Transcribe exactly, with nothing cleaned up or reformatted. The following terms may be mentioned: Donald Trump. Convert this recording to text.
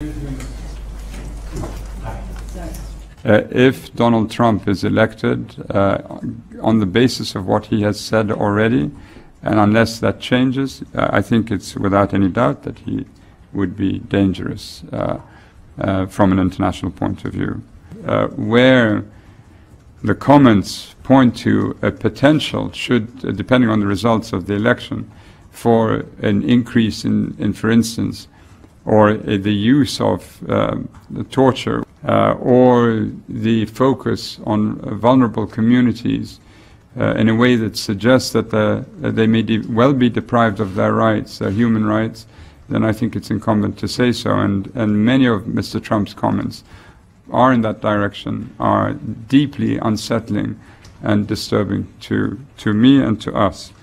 Uh, if Donald Trump is elected uh, on the basis of what he has said already, and unless that changes, uh, I think it's without any doubt that he would be dangerous uh, uh, from an international point of view. Uh, where the comments point to a potential, should, uh, depending on the results of the election, for an increase in, in for instance, or uh, the use of uh, the torture, Uh, or the focus on uh, vulnerable communities uh, in a way that suggests that, the, that they may de well be deprived of their rights, their human rights, then I think it's incumbent to say so. And, and many of Mister Trump's comments are in that direction, are deeply unsettling and disturbing to, to me and to us.